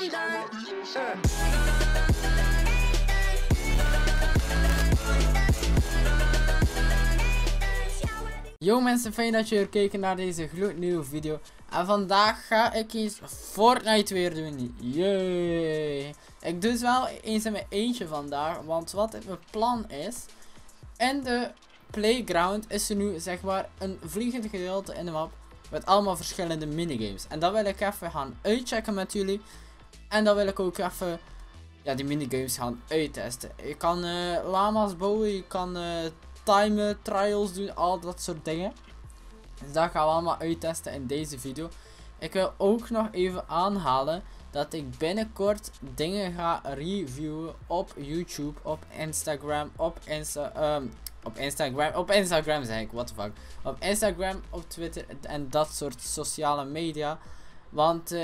Yo mensen, fijn dat je weer kijken naar deze gloednieuwe video. En vandaag ga ik eens Fortnite weer doen. Yay! Ik doe het wel eens in mijn eentje vandaag. Want wat mijn plan is. In de playground is er nu zeg maar een vliegend gedeelte in de map. Met allemaal verschillende minigames. En dat wil ik even gaan uitchecken met jullie. En dan wil ik ook even die minigames gaan uittesten. Je kan lama's bouwen, je kan timen, trials doen, al dat soort dingen. Dus dat gaan we allemaal uittesten in deze video. Ik wil ook nog even aanhalen dat ik binnenkort dingen ga reviewen op YouTube, op Instagram, op Instagram zeg ik, what the fuck. Op Instagram, op Twitter en dat soort sociale media. Want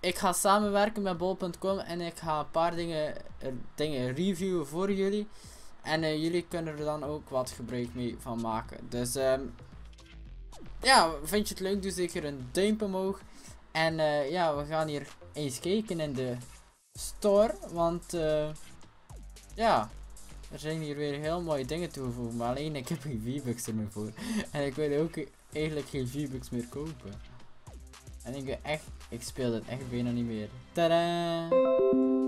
ik ga samenwerken met bol.com en ik ga een paar dingen reviewen voor jullie. En jullie kunnen er dan ook wat gebruik mee van maken. Dus ja, vind je het leuk? Doe zeker een duimpje omhoog. En ja, we gaan hier eens kijken in de store. Want ja, er zijn hier weer heel mooie dingen toegevoegd. Maar alleen ik heb geen V-Bucks er meer voor. En ik wil ook eigenlijk geen V-Bucks meer kopen. En ik wil echt, ik speel dit echt bijna niet meer. Tadaa!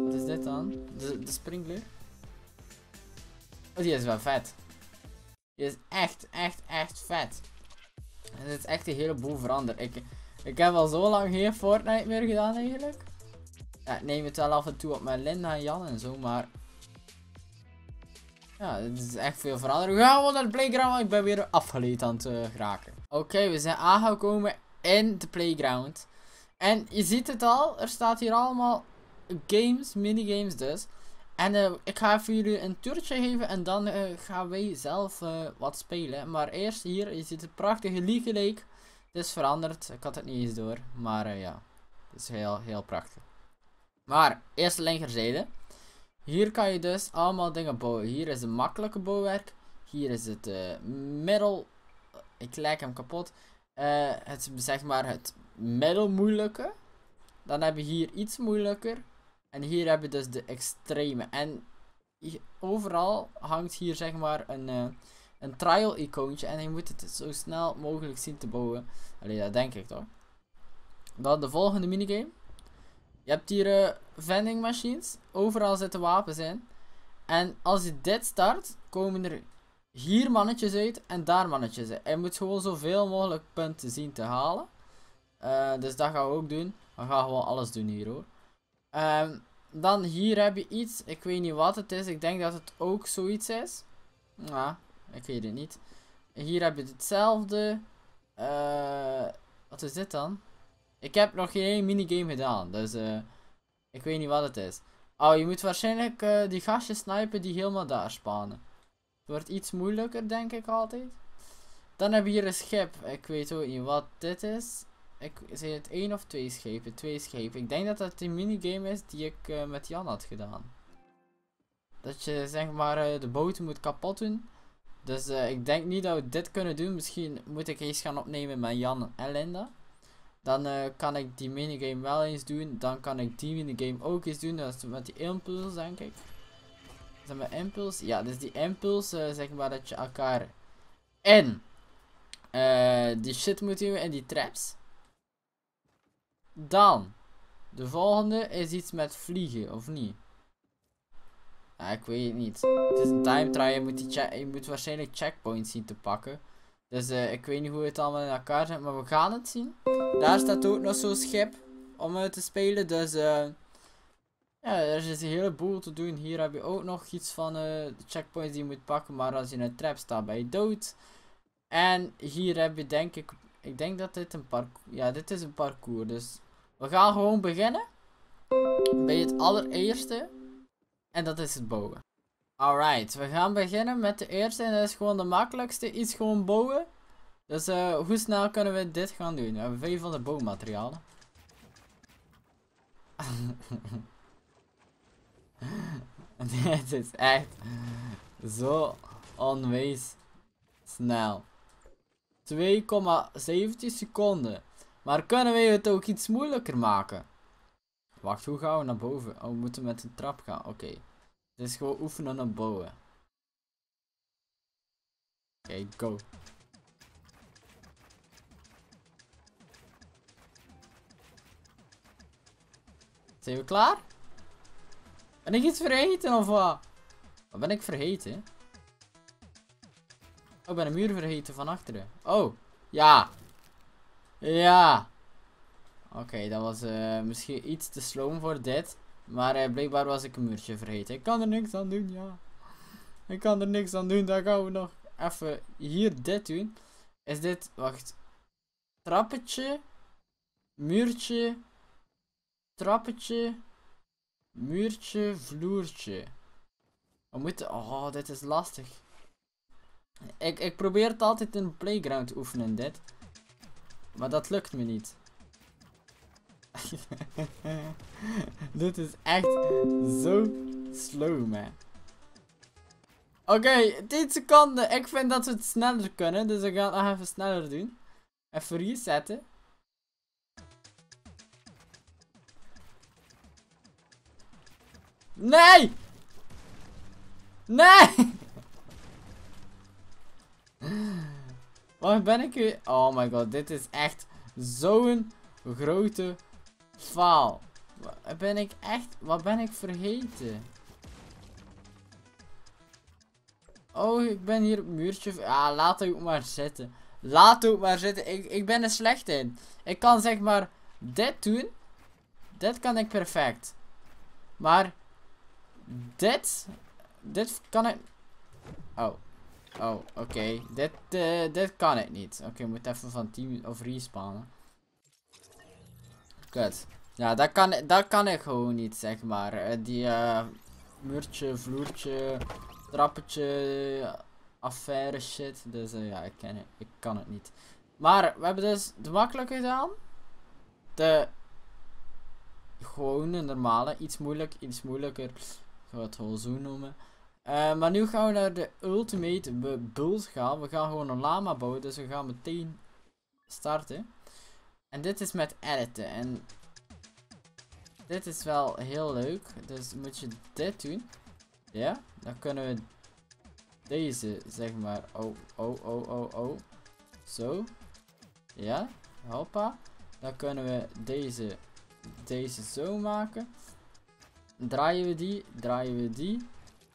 Wat is dit dan? De sprinkler? Oh, die is wel vet. Die is echt vet. En dit is echt een heleboel veranderd. Ik heb al zo lang geen Fortnite meer gedaan eigenlijk. Ja, ik neem het wel af en toe op met Linda en Jan en zo, maar... ja, dit is echt veel veranderd. We gaan naar de playground, want ik ben weer afgeleid aan het raken. Oké, we zijn aangekomen in de playground. En je ziet het al, er staat hier allemaal games, minigames dus. En ik ga even jullie een toertje geven en dan gaan wij zelf wat spelen. Maar eerst hier, je ziet het prachtige Lieke Lake. Het is veranderd, ik had het niet eens door. Maar ja, het is heel prachtig. Maar, eerst linkerzijde. Hier kan je dus allemaal dingen bouwen. Hier is het makkelijke bouwwerk. Hier is het middel. Ik lijk hem kapot. Het zeg maar het middelmoeilijke. Dan heb je hier iets moeilijker. En hier heb je dus de extreme. En hier, overal hangt hier zeg maar een trial icoontje. En je moet het zo snel mogelijk zien te bouwen. Allee, dat denk ik toch. Dan de volgende minigame. Je hebt hier vending machines. Overal zitten wapens in. En als je dit start, komen er hier mannetjes uit en daar mannetjes uit. En je moet gewoon zoveel mogelijk punten zien te halen. Dus dat gaan we ook doen. We gaan gewoon alles doen hier hoor. Dan hier heb je iets. Ik weet niet wat het is. Ik denk dat het ook zoiets is. Nou, ik weet het niet. Hier heb je hetzelfde. Wat is dit dan? Ik heb nog geen minigame gedaan. Dus ik weet niet wat het is. Oh, je moet waarschijnlijk die gastjes snipen die helemaal daar spawnen. Het wordt iets moeilijker denk ik altijd. Dan heb je hier een schip. Ik weet ook niet wat dit is. Ik zei het 1 of 2 schepen? 2 schepen. Ik denk dat dat die minigame is die ik met Jan had gedaan. Dat je zeg maar de boten moet kapot doen. Dus ik denk niet dat we dit kunnen doen. Misschien moet ik eens gaan opnemen met Jan en Linda. Dan kan ik die minigame wel eens doen. Dan kan ik die minigame ook eens doen. Dat is met die impuls denk ik. Is dat mijn impuls? Ja, dus die impuls zeg maar dat je elkaar in die shit moet doen en die traps. Dan, de volgende is iets met vliegen, of niet? Ja, ik weet het niet. Het is een time trial, je moet waarschijnlijk checkpoints zien te pakken. Dus ik weet niet hoe het allemaal in elkaar zit, maar we gaan het zien. Daar staat ook nog zo'n schip om uit te spelen, dus ja, er is een heleboel te doen. Hier heb je ook nog iets van de checkpoints die je moet pakken, maar als je in een trap staat ben je dood. En hier heb je denk ik... ik denk dat dit een parcours... ja, dit is een parcours. Dus we gaan gewoon beginnen. Bij het allereerste. En dat is het bouwen. Alright, we gaan beginnen met de eerste. En dat is gewoon de makkelijkste. Iets gewoon bouwen. Dus hoe snel kunnen we dit gaan doen? We hebben 500 bouwmaterialen. Dit is echt zo onwijs snel. 2,17 seconden. Maar kunnen we het ook iets moeilijker maken? Wacht, hoe gaan we naar boven? Oh, we moeten met de trap gaan. Oké. Het is gewoon oefenen en bouwen. Oké, go. Zijn we klaar? Ben ik iets vergeten of wat? Wat ben ik vergeten? Oh, ik ben een muur vergeten van achteren. Oh, ja. Ja. Oké, dat was misschien iets te sloom voor dit. Maar blijkbaar was ik een muurtje vergeten. Ik kan er niks aan doen, ja. Ik kan er niks aan doen. Dan gaan we nog even hier dit doen. Is dit, wacht. Trappetje. Muurtje. Trappetje. Muurtje. Vloertje. We moeten, oh, dit is lastig. Ik probeer het altijd in playground te oefenen, dit. Maar dat lukt me niet. Dit is echt zo slow, man. Oké, 10 seconden. Ik vind dat we het sneller kunnen. Dus ik ga het nog even sneller doen. Even resetten. Nee! Nee! Waar ben ik weer? Oh my god, dit is echt zo'n grote faal. Wat ben ik vergeten? Oh, ik ben hier op het muurtje. Ah, laat het maar zitten. Laat het maar zitten. Ik ben er slecht in. Ik kan zeg maar dit doen. Dit kan ik perfect. Maar dit. Dit kan ik. Oh. Oh, oké. Dit kan ik niet. Oké, ik moet even van team of respawnen. Kut. Ja, dat kan ik gewoon niet, zeg maar. Die muurtje, vloertje, trappetje, affaire shit. Dus ja, ik kan het niet. Maar we hebben dus de makkelijke gedaan. De gewone, normale. Iets moeilijk, iets moeilijker. Ik ga het gewoon zo noemen. Maar nu gaan we naar de ultimate bulls gaan. We gaan gewoon een lama bouwen, dus we gaan meteen starten. En dit is met editen. En dit is wel heel leuk. Dus moet je dit doen. Ja, dan kunnen we deze, zeg maar. Oh. Zo. Ja, hoppa. Dan kunnen we deze zo maken. Draaien we die.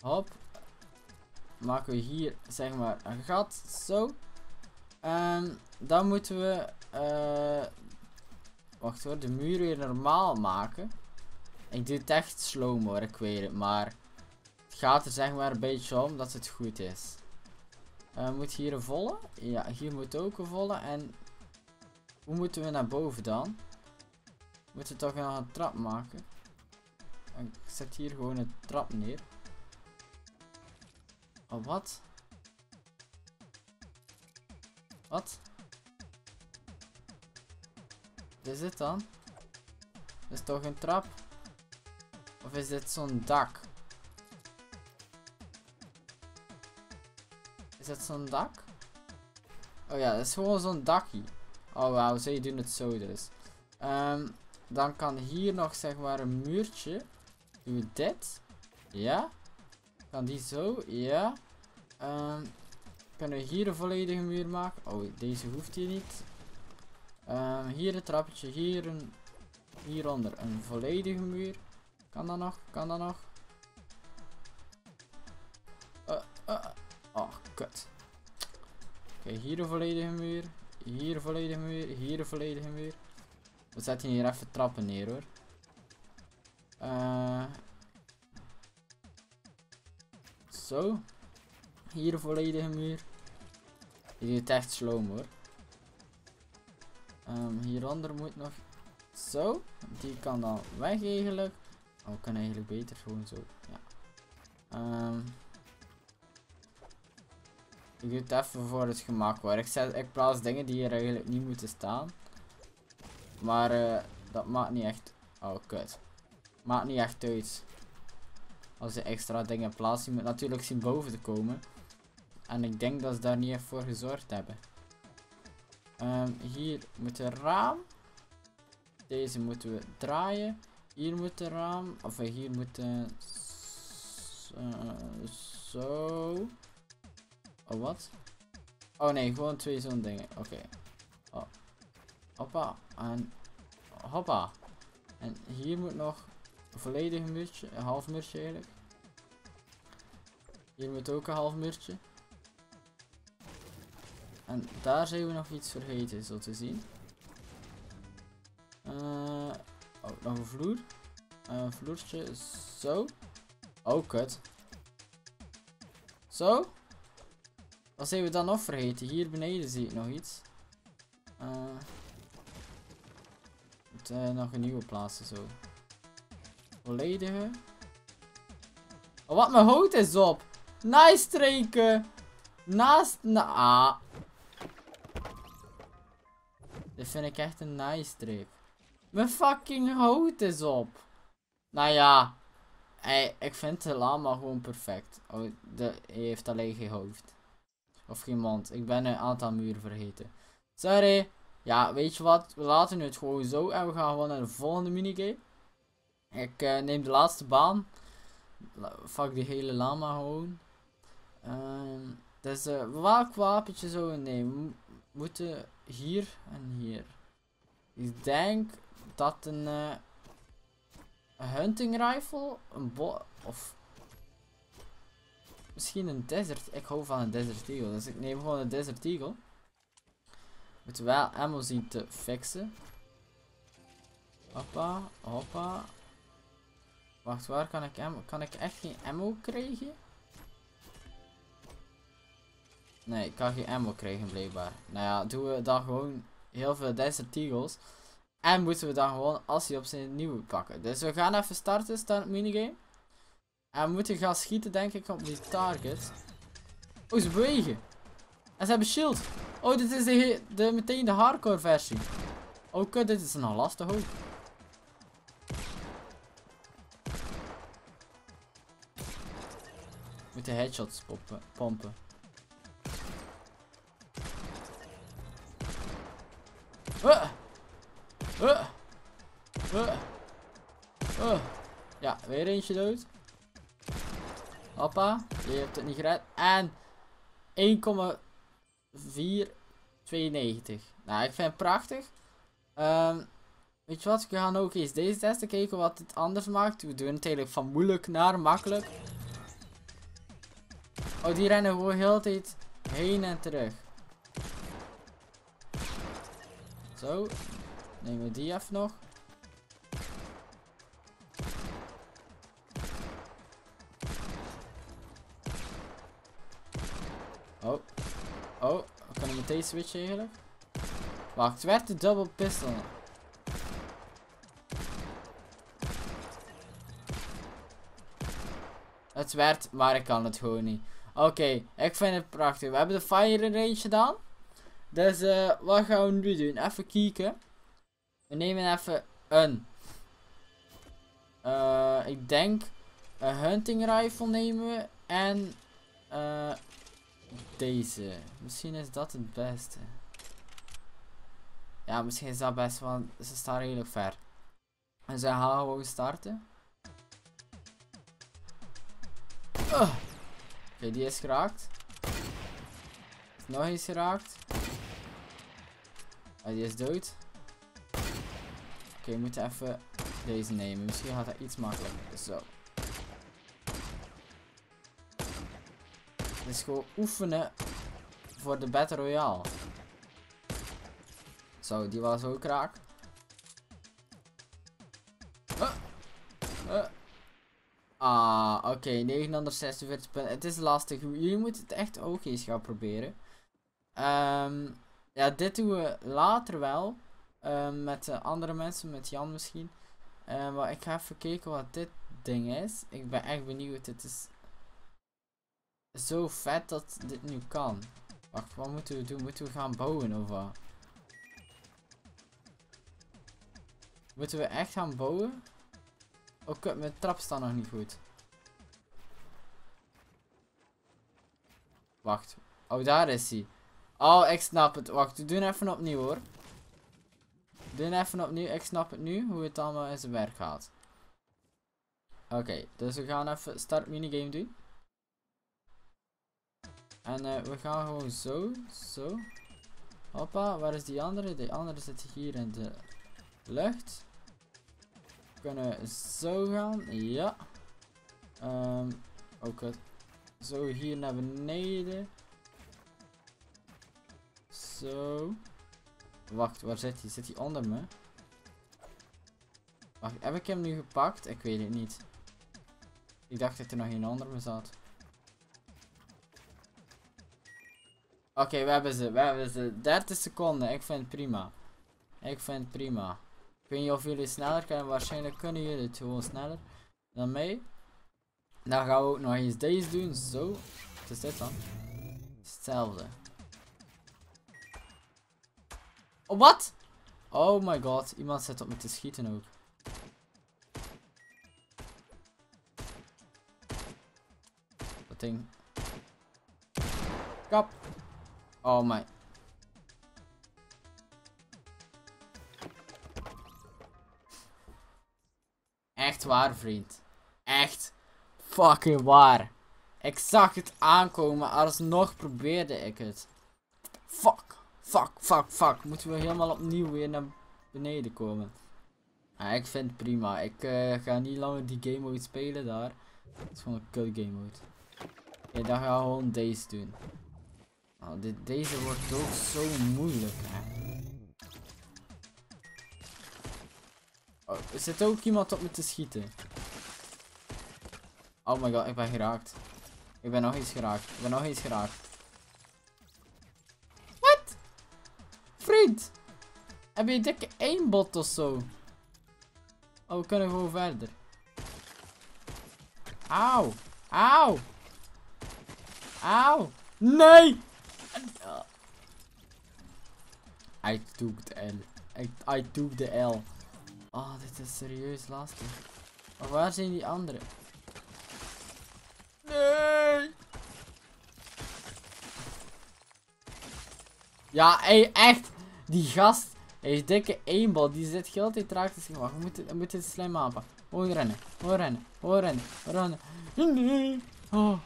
Hop. Maken we hier, zeg maar, een gat. Zo. En dan moeten we... wacht hoor, de muur weer normaal maken. Ik doe het echt slow hoor, ik weet het. Maar het gaat er zeg maar een beetje om dat het goed is. Moet hier een volle? Ja, hier moet ook een volle. En hoe moeten we naar boven dan? Moeten we toch nog een trap maken? Ik zet hier gewoon een trap neer. Oh, wat? Wat? Wat is dit dan? Is toch een trap? Of is dit zo'n dak? Is dit zo'n dak? Oh ja, dat is gewoon zo'n dakje. Oh wauw, zij doen het zo dus. Dan kan hier nog zeg maar een muurtje. Doen we dit. Ja. Kan die zo, ja. Kunnen we hier een volledige muur maken? Oh, deze hoeft hier niet. Hier een trappetje, hieronder een volledige muur. Kan dat nog? Oh, kut. Oké, hier een volledige muur. Hier een volledige muur. Hier een volledige muur. We zetten hier even trappen neer hoor. Zo. Hier een volledige muur. Je doet het echt slow hoor. Hieronder moet nog. Zo. Die kan dan weg eigenlijk. Oh, ik kan eigenlijk beter gewoon zo. Ja. Ik doe het even voor het gemak hoor. Ik plaats dingen die hier eigenlijk niet moeten staan. Maar dat maakt niet echt. Oh, kut. Maakt niet echt uit. Als je extra dingen plaatst, je moet natuurlijk zien boven te komen. En ik denk dat ze daar niet echt voor gezorgd hebben. Hier moet een raam. Deze moeten we draaien. Hier moet een raam, of hier moet een... zo. Oh, wat? Oh nee, gewoon twee zo'n dingen. Oké. Oh. Hoppa. En... hoppa. En hier moet nog een volledig muurtje. Een half muurtje eigenlijk. Hier moet ook een half muurtje. En daar zijn we nog iets vergeten, zo te zien. Oh, nog een vloer. Een vloertje, zo. Oh, kut. Zo. Wat zijn we dan nog vergeten? Hier beneden zie ik nog iets. Moet, nog een nieuwe plaatsen, zo. Volledige. Oh, wat, mijn hout is op. Nice streken. Naast, dit vind ik echt een nice streep. Mijn fucking hout is op. Nou ja. Ey, ik vind de lama gewoon perfect. Oh, hij heeft alleen geen hoofd. Of geen mond. Ik ben een aantal muren vergeten. Sorry. Ja, weet je wat? We laten het gewoon zo. En we gaan gewoon naar de volgende minigame. Ik neem de laatste baan. Fuck die hele lama gewoon. Dus welk wapentje zo nemen? We moeten hier en hier. Ik denk dat een hunting rifle, een bol of misschien een desert. Ik hou van een desert eagle, dus ik neem gewoon een desert eagle. Moet wel ammo zien te fixen. Hoppa, hoppa. Wacht, waar kan ik ammo? Kan ik echt geen ammo krijgen? Nee, ik kan geen ammo krijgen blijkbaar. Nou ja, doen we dan gewoon heel veel desert eagles. En moeten we dan gewoon als hij op zijn nieuwe pakken. Dus we gaan even starten, start minigame. En we moeten gaan schieten denk ik op die target. Oh, ze bewegen. En ze hebben shield. Oh, dit is meteen de hardcore versie. Oh kut, dit is nog lastig ook. We moeten headshots pompen. Ja, weer eentje dood. Hoppa, je hebt het niet gered. En 1,492. Nou, ik vind het prachtig. Weet je wat, we gaan ook eens deze testen, kijken wat het anders maakt. We doen het eigenlijk van moeilijk naar makkelijk. Oh, die rennen gewoon heel de tijd heen en terug. Zo, nemen we die even nog. Oh, oh, we kunnen meteen switchen eigenlijk. Wacht, werd de dubbel pistol. Het werd, maar ik kan het gewoon niet. Oké, ik vind het prachtig. We hebben de fire range gedaan. Dus wat gaan we nu doen? Even kijken. We nemen even een. Ik denk een hunting rifle nemen we. En deze. Misschien is dat het beste. Ja, misschien is dat best, want ze staan redelijk ver. Dus we gaan gewoon starten. Oké, die is geraakt. Is nog eens geraakt. Die is dood. Oké, we moeten even deze nemen. Misschien gaat dat iets makkelijker. Zo. Dus gewoon oefenen voor de Battle Royale. Zo, die was ook raak. Oké, 946 punten. Het is lastig. Jullie moeten het echt ook eens gaan proberen. Ja, dit doen we later wel. Met andere mensen, met Jan misschien. Maar ik ga even kijken wat dit ding is. Ik ben echt benieuwd. Het is zo vet dat dit nu kan. Wacht, wat moeten we doen? Moeten we gaan bouwen of wat? Moeten we echt gaan bouwen? Oh kut, mijn trap staat nog niet goed. Wacht. Oh, daar is hij. Oh, ik snap het. Wacht, we doen even opnieuw hoor. Ik snap het nu hoe het allemaal in zijn werk gaat. Oké, dus we gaan even start minigame doen. En we gaan gewoon zo, zo. Hoppa, waar is die andere? Die andere zit hier in de lucht. We kunnen zo gaan, ja. Ook het. Zo, hier naar beneden. Zo. Wacht, waar zit hij? Zit hij onder me? Wacht, heb ik hem nu gepakt? Ik weet het niet. Ik dacht dat er nog een onder me zat. Oké, we hebben ze. 30 seconden. Ik vind het prima. Ik weet niet of jullie sneller kunnen. Waarschijnlijk kunnen jullie het gewoon sneller dan mij. Dan gaan we ook nog eens deze doen. Zo. Wat is dit dan? Hetzelfde. Oh, wat? Oh my god. Iemand zit op me te schieten ook. Dat ding. Kap. Oh my. Echt waar, vriend. Echt fucking waar. Ik zag het aankomen, maar alsnog probeerde ik het. Fuck. Fuck. Moeten we helemaal opnieuw weer naar beneden komen. Ja, ik vind het prima. Ik ga niet langer die game mode spelen daar. Het is gewoon een kut game mode. Oké, dan gaan we gewoon deze doen. Oh, deze wordt ook zo moeilijk, hè. Oh, er zit ook iemand op me te schieten. Oh my god, ik ben geraakt. Ik ben nog eens geraakt. Wat? Vriend! Heb je een dikke aimbot of zo? Oh, we kunnen gewoon verder. Auw! Auw! Auw! Nee! I took the L. I took the L. Oh, dit is serieus lastig. Maar waar zijn die anderen? Nee! Ja, ey, echt! Die gast heeft dikke aimbot. Die zit heel tijd traag te schieten. Wacht, we moeten het slim aanpakken. Gewoon rennen, gewoon rennen. Nee! Oh.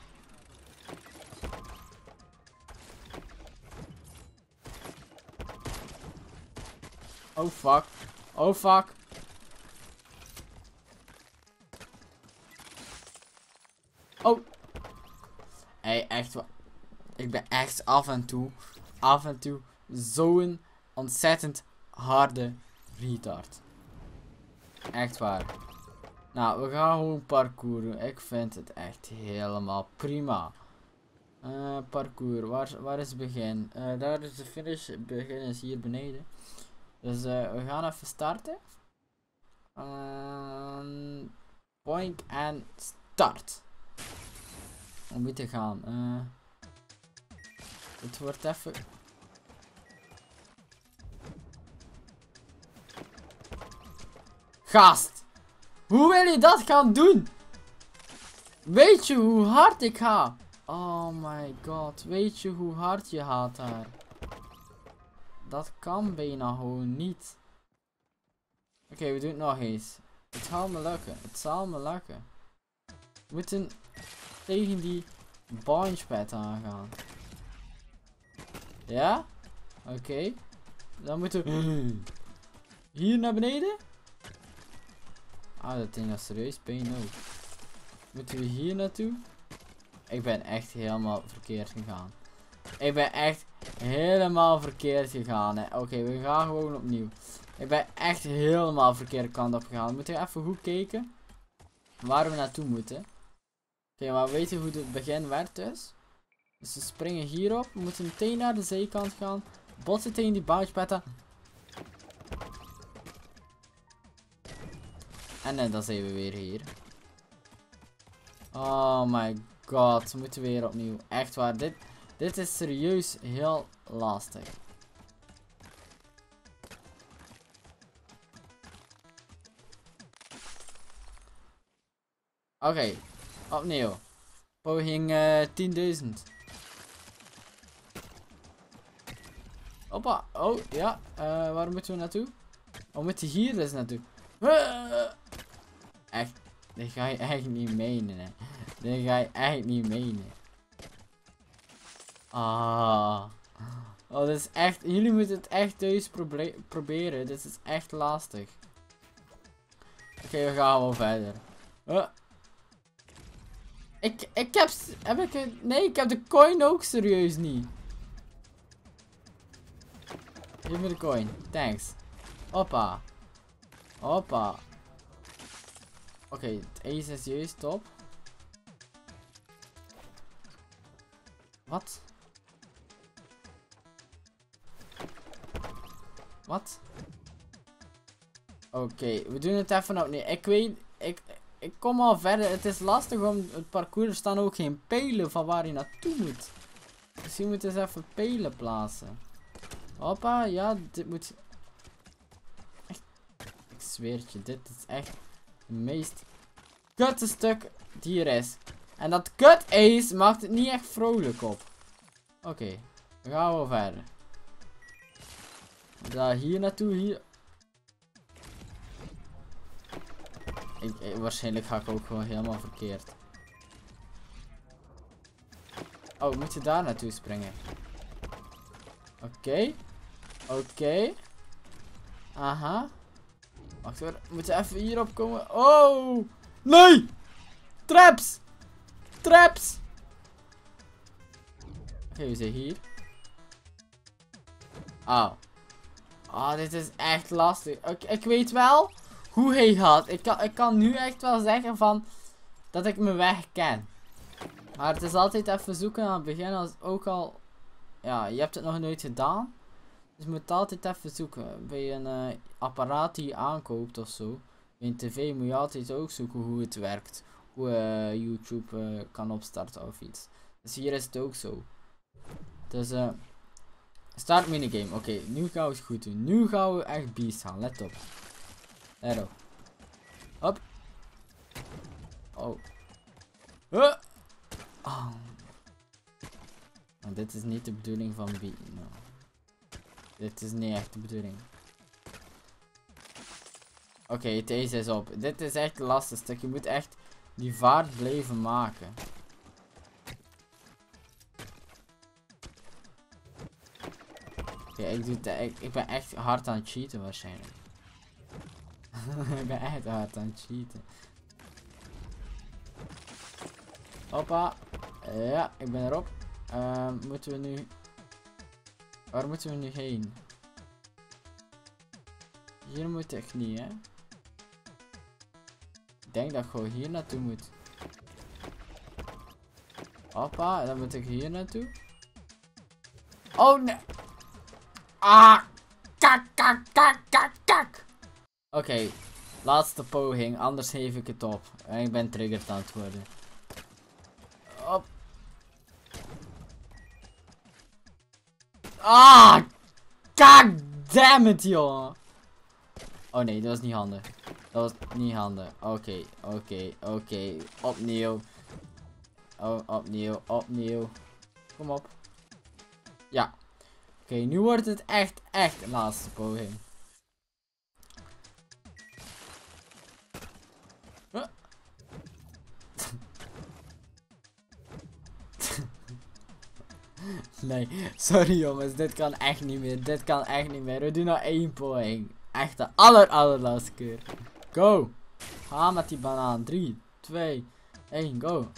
Oh fuck. Oh. Hey, echt wat. Ik ben echt af en toe zo'n ontzettend harde retard. Echt waar. Nou, we gaan gewoon parcouren. Ik vind het echt helemaal prima. Parcours. Waar is het begin? Daar is de finish. Het begin is hier beneden. Dus we gaan even starten. Point en start. Om mee te gaan. Het wordt even. Gast! Hoe wil je dat gaan doen? Weet je hoe hard ik ga? Oh my god, weet je hoe hard je gaat daar? Dat kan bijna gewoon niet. Oké, we doen het nog eens. Het zal me lukken. We moeten tegen die launchpad aangaan. Ja? Oké. Dan moeten we hier naar beneden. Ah, dat ding is serieus pijn ook. Moeten we hier naartoe? Ik ben echt helemaal verkeerd gegaan. Hè. Oké, we gaan gewoon opnieuw. Ik ben echt helemaal verkeerde kant op gegaan. Moeten we even goed kijken waar we naartoe moeten. Oké, maar we weten hoe het begin werkt dus. Dus we springen hierop. We moeten meteen naar de zijkant gaan. Botsen tegen die bouncepetten. En dan zijn we weer hier. Oh my god, we moeten weer opnieuw. Echt waar, dit is serieus heel lastig. Oké, opnieuw. Poging 10.000. Hoppa, oh ja, waar moeten we naartoe? We moeten hier dus naartoe. Echt, Dit ga je echt niet menen, hè. Dit ga je echt niet menen. Ah. Oh, dit is echt... Jullie moeten het echt thuis proberen. Dit is echt lastig. Oké, we gaan wel verder. Huh. Heb ik... Nee, ik heb de coin ook serieus niet. Geef me de coin. Thanks. Hoppa. Hoppa. Oké, het ace is juist. Top. Wat? Wat? Oké, we doen het even opnieuw. Ik weet... Ik kom al verder. Het is lastig om het parcours. Er staan ook geen pijlen van waar je naartoe moet. Misschien moet je eens even pijlen plaatsen. Hoppa, ja, dit moet... Echt... Ik zweer het je, dit is echt het meest kutte stuk die er is. En dat kut ace maakt het niet echt vrolijk op. Oké, we gaan wel verder. Daar hier naartoe, hier... waarschijnlijk ga ik ook gewoon helemaal verkeerd. Oh, moet je daar naartoe springen? Oké. Aha. Wacht hoor, moet je even hierop komen? Oh! Nee! Traps! Traps! Oké, we zijn hier. Oh. Oh, dit is echt lastig. Ik weet wel hoe hij gaat. Ik kan nu echt wel zeggen van dat ik mijn weg ken. Maar het is altijd even zoeken aan het begin, als ook al... Ja, je hebt het nog nooit gedaan. Dus je moet altijd even zoeken. Bij een apparaat die je aankoopt ofzo. Bij een tv moet je altijd ook zoeken hoe het werkt. Hoe YouTube kan opstarten of iets. Dus hier is het ook zo. Dus start minigame. Oké, nu gaan we het goed doen. Nu gaan we echt beast gaan. Let op. Let op. Hop. Oh. Oh. En dit is niet de bedoeling van beaten. No. Dit is niet echt de bedoeling. Oké, deze is op. Dit is echt het lastig stuk. Je moet echt die vaart blijven maken. Oké, ik ben echt hard aan het cheaten waarschijnlijk. Ik ben echt hard aan het cheaten. Hoppa. Ja, ik ben erop. Moeten we nu... Waar moeten we nu heen? Hier moet ik niet, hè? Ik denk dat ik gewoon hier naartoe moet. Hoppa, dan moet ik hier naartoe. Oh nee! Ah! Kak, kak, kak, kak, kak! Oké, laatste poging, anders geef ik het op. En ik ben triggered aan het worden. Hop! Ah, god damn it, joh. Oh nee, dat was niet handig. Dat was niet handig. Oké. Opnieuw. Oh, opnieuw. Kom op. Ja. Oké, nu wordt het echt de laatste poging. Huh? Nee, sorry jongens, dit kan echt niet meer, dit kan echt niet meer. We doen nog één poging. Echt de allerlaatste keer. Go! Ga met die banaan. 3, 2, 1, go!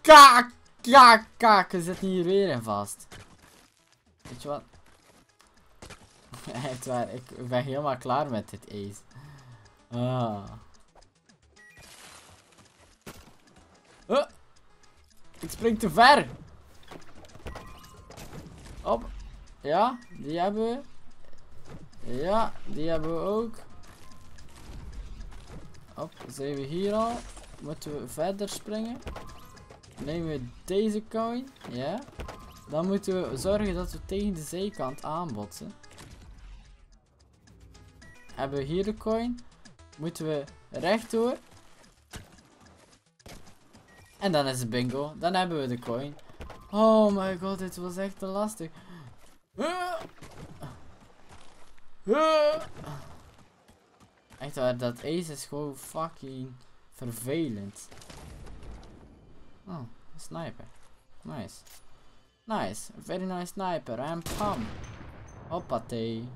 Ah, kak, we zitten hier weer in vast. Weet je wat? Echt waar, ik ben helemaal klaar met dit ace. Ik spring te ver. Op. Ja, die hebben we. Ja, die hebben we ook. Op, zijn we hier al. Moeten we verder springen. Nemen we deze coin. Ja. Yeah. Dan moeten we zorgen dat we tegen de zijkant aanbotsen. Hebben we hier de coin. Moeten we rechtdoor. En dan is het bingo. Dan hebben we de coin. Oh my god, dit was echt te lastig. Echt waar, dat ace is gewoon fucking vervelend. Oh, een sniper. Nice. Nice, very nice sniper. En pam. Hoppatee.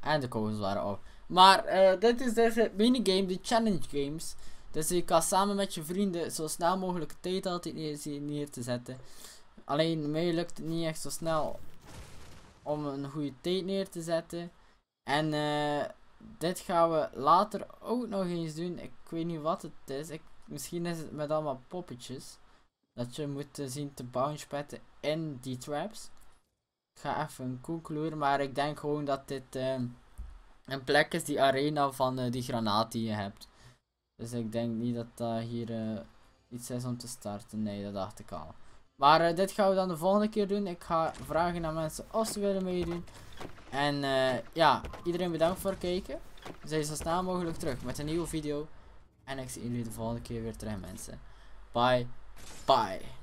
En de kogels waren op. Maar dit is deze minigame, de challenge games. Dus je kan samen met je vrienden zo snel mogelijk tijd altijd neer te zetten. Alleen mij lukt het niet echt zo snel om een goede tijd neer te zetten. En dit gaan we later ook nog eens doen. Ik weet niet wat het is. Misschien is het met allemaal poppetjes. Dat je moet zien te bounce petten in die traps. Ik ga even een koek kleuren, maar ik denk gewoon dat dit een plek is, die arena van die granaat die je hebt. Dus ik denk niet dat dat hier iets is om te starten. Nee, dat dacht ik al. Maar dit gaan we dan de volgende keer doen. Ik ga vragen aan mensen of ze willen meedoen. En ja, iedereen bedankt voor het kijken. We zijn zo snel mogelijk terug met een nieuwe video. En ik zie jullie de volgende keer weer terug, mensen. Bye. Bye.